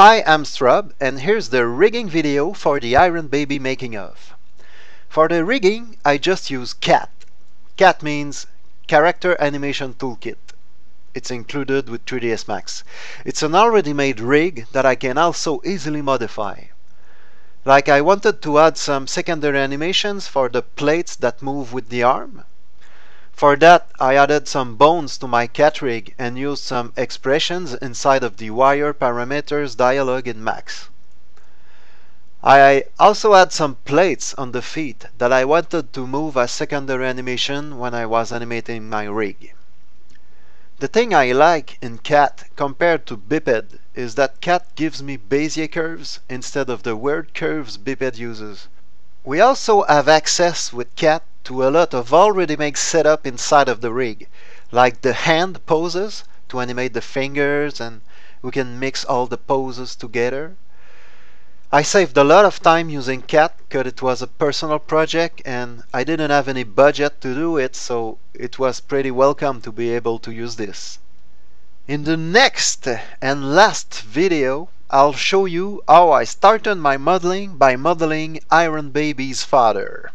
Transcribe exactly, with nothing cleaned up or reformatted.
Hi, I'm Strub, and here's the rigging video for the Iron Baby making of. For the rigging, I just use C A T. C A T means Character Animation Toolkit. It's included with three D S Max. It's an already made rig that I can also easily modify. Like I wanted to add some secondary animations for the plates that move with the arm. For that, I added some bones to my C A T rig and used some expressions inside of the wire parameters dialog in Max. I also had some plates on the feet that I wanted to move as secondary animation when I was animating my rig. The thing I like in C A T compared to Biped is that C A T gives me Bezier curves instead of the weird curves Biped uses. We also have access with C A T to a lot of already made setup inside of the rig, like the hand poses to animate the fingers, and we can mix all the poses together. I saved a lot of time using C A T because it was a personal project and I didn't have any budget to do it, so it was pretty welcome to be able to use this. In the next and last video, I'll show you how I started my modeling by modeling Iron Baby's father.